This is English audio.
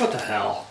What the hell?